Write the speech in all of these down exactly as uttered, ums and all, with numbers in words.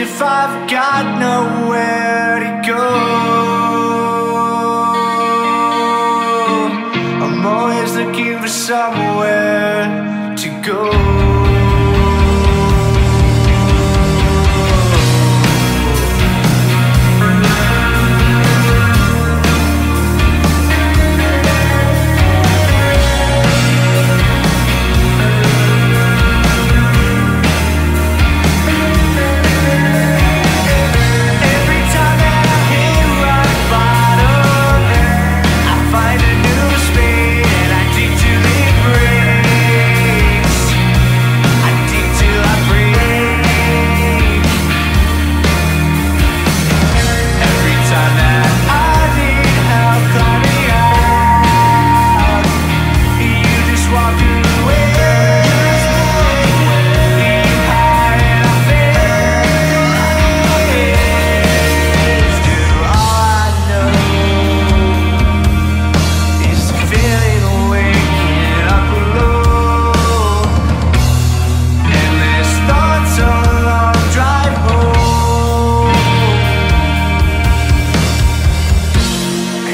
If I've got nowhere to go, I'm always looking for somewhere to go.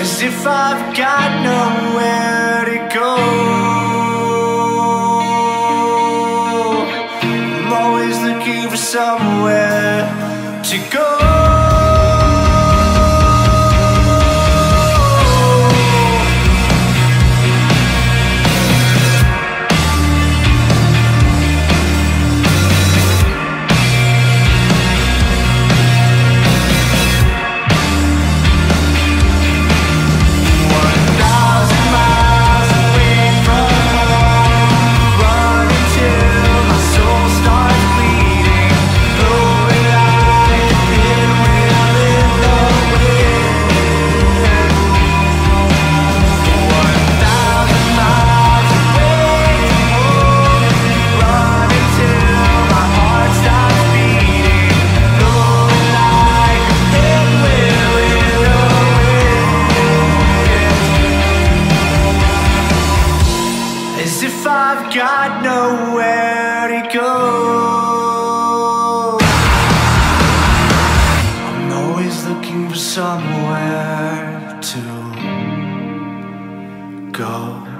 If I've got nowhere to go, I'm always looking for somewhere to go. If I've got nowhere to go, I'm always looking for somewhere to go.